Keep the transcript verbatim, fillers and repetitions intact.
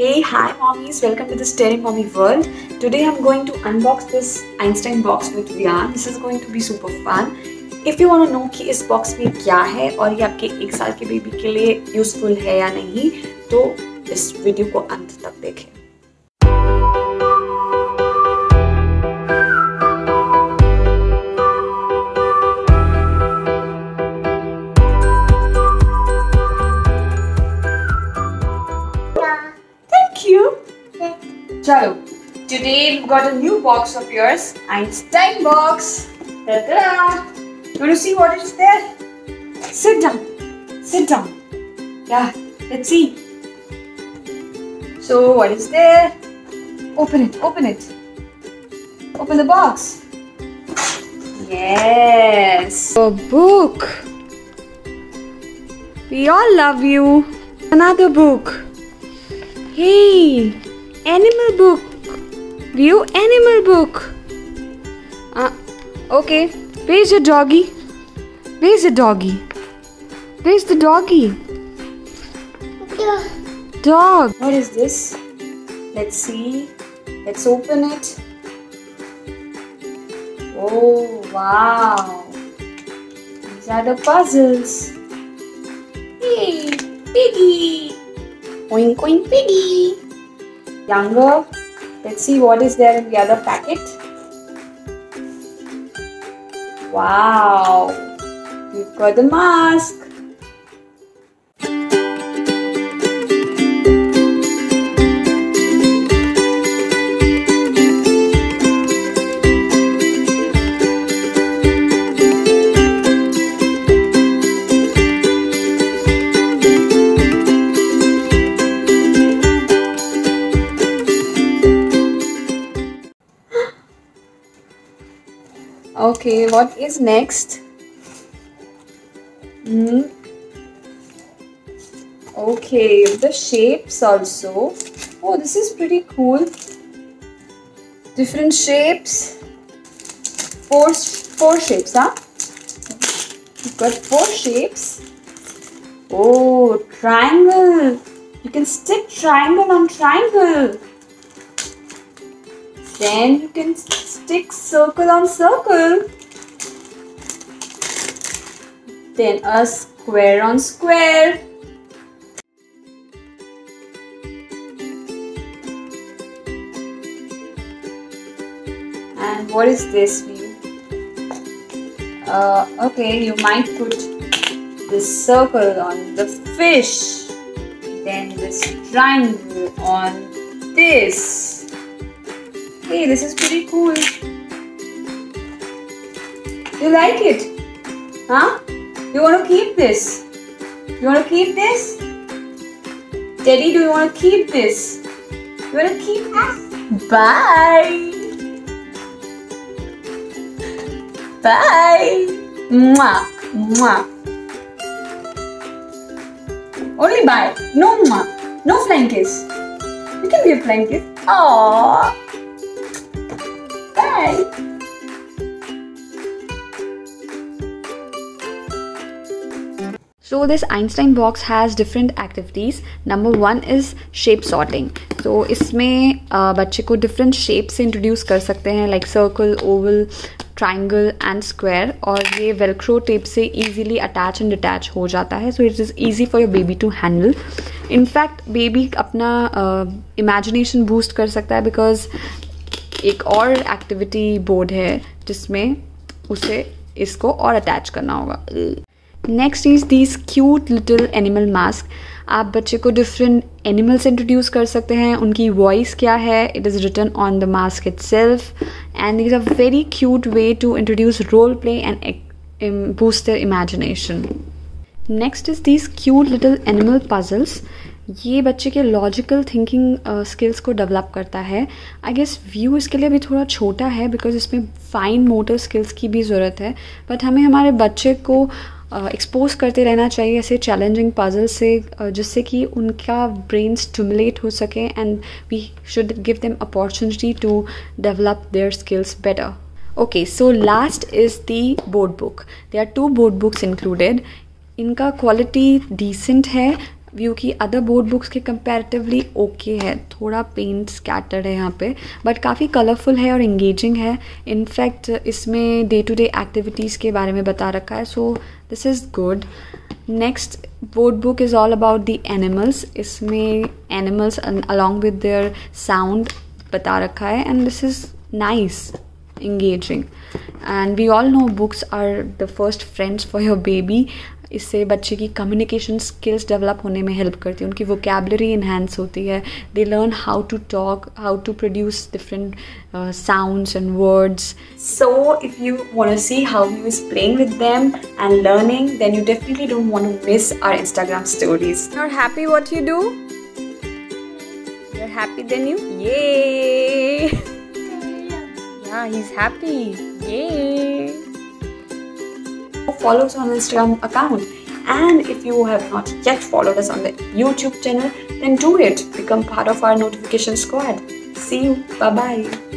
Hey, hi mommies, welcome to the Steering Mommy World. Today I'm going to unbox this Einstein box with Viyaan. This is going to be super fun. If you want to know कि इस box में क्या है और ये आपके एक साल के baby के लिए useful है या नहीं, तो इस video को अंत तक देखें. Chalo, today we've got a new box of yours, Einstein box. Ta-da! You want to see what is there? Sit down, sit down. Yeah, let's see. So what is there? Open it, open it. Open the box. Yes. A book. We all love you. Another book. Hey. Animal book. View animal book. Uh, okay. Where's your doggy? Where's the doggy? Where's the doggy? Dog. Dog. What is this? Let's see. Let's open it. Oh, wow. These are the puzzles. Hey, piggy. Oink, oink, piggy. Younger. Let's see what is there in the other packet. Wow, we've got the mask. Okay, what is next? Hmm. Okay, the shapes also. Oh, this is pretty cool. Different shapes. Four, four shapes, huh? You've got four shapes. Oh, triangle. You can stick triangle on triangle. Then you can stick circle on circle. Then a square on square. And what is this view? Uh, okay, you might put this circle on the fish. Then this triangle on this. Hey, this is pretty cool. You like it? Huh? You want to keep this? You want to keep this? Teddy, do you want to keep this? You want to keep this? Bye! Bye! Mwah! Mwah! Only bye! No mwah! No flying kiss! You can be a flying kiss. Aww! So this Einstein box has different activities. Number one is shape sorting. So इसमें बच्चे को different shapes introduce कर सकते हैं, like circle, oval, triangle and square. और ये velcro tape से easily attach and detach हो जाता है. So it is easy for your baby to handle. In fact, baby अपना imagination boost कर सकता है because एक और एक्टिविटी बोर्ड है जिसमें उसे इसको और अटैच करना होगा. Next is this cute little animal mask. आप बच्चे को डिफरेंट एनिमल्स इंट्रोड्यूस कर सकते हैं, उनकी वॉइस क्या है. It is written on the mask itself and this is a very cute way to introduce role play and boost their imagination. Next is this cute little animal puzzles. ये बच्चे के logical thinking skills को develop करता है. I guess view इसके लिए भी थोड़ा छोटा है बिकॉज इसमें फाइन मोटर स्किल्स की भी ज़रूरत है, बट हमें हमारे बच्चे को एक्सपोज uh, करते रहना चाहिए ऐसे चैलेंजिंग पजल से, uh, जिससे कि उनका ब्रेन स्टिमुलेट हो सके and we should give them opportunity to develop their skills better. Okay, so last is the board book. There are two board books included. इनका क्वालिटी डिसेंट है. व्यू की अदर बोर्ड बुक्स के comparatively okay है, थोड़ा paint scattered है यहाँ पे, बट काफ़ी कलरफुल है और इंगेजिंग है. इनफैक्ट इसमें डे टू डे एक्टिविटीज़ के बारे में बता रखा है, so this is good. Next board book is all about the animals. इसमें animals along with their sound बता रखा है and this is nice, engaging. And we all know books are the first friends for your baby. इससे बच्चे की communication skills develop होने में help करती है, उनकी वोकेबलरी इन्हेंस होती है, they learn how to talk, how to produce different sounds and words. So if you want to see how you is playing with them and learning, then you definitely don't want to miss our Instagram stories. You are happy what you do, you are happy then you ये Yeah, he's happy. Yay! Follow us on Instagram account, and if you have not yet followed us on the YouTube channel, then do it. Become part of our notification squad. See you. Bye bye.